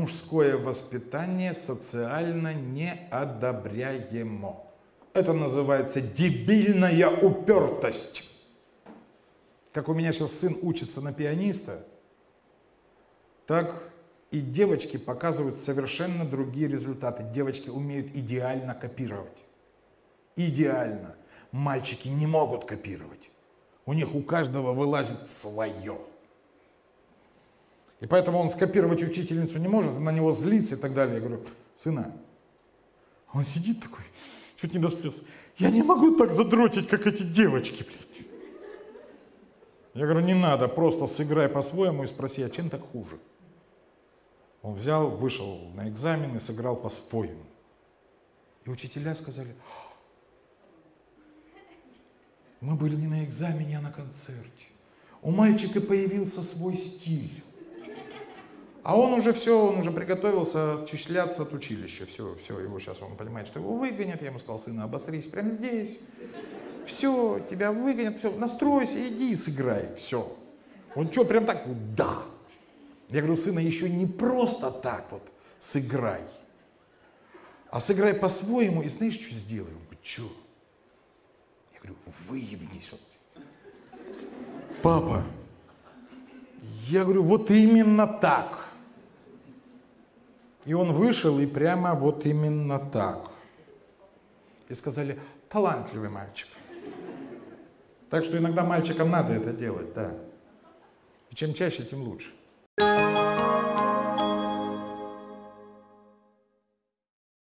мужское воспитание социально неодобряемо. Это называется дебильная упертость. Как у меня сейчас сын учится на пианиста, так и девочки показывают совершенно другие результаты. Девочки умеют идеально копировать. Идеально. Мальчики не могут копировать. У них у каждого вылазит свое. И поэтому он скопировать учительницу не может, на него злится и так далее. Я говорю, сына, он сидит такой, чуть не до слез. Я не могу так задротить, как эти девочки, блядь. Я говорю, не надо, просто сыграй по-своему и спроси, а чем так хуже? Он взял, вышел на экзамен и сыграл по-своему. И учителя сказали, мы были не на экзамене, а на концерте. У мальчика появился свой стиль. А он уже все, он уже приготовился отчисляться от училища. Все, его сейчас он понимает, что его выгонят. Я ему сказал, сына, обосрись прямо здесь. Все, тебя выгонят, все, настройся, иди и сыграй, все. Он что, прям так, да. Я говорю, сына, еще не просто так вот сыграй, а сыграй по-своему, и знаешь, что сделаем? Он говорит, что? Я говорю, выебнись. Папа, я говорю, вот именно так. И он вышел, и прямо вот именно так. И сказали, талантливый мальчик. Так что иногда мальчикам надо это делать, да. И чем чаще, тем лучше.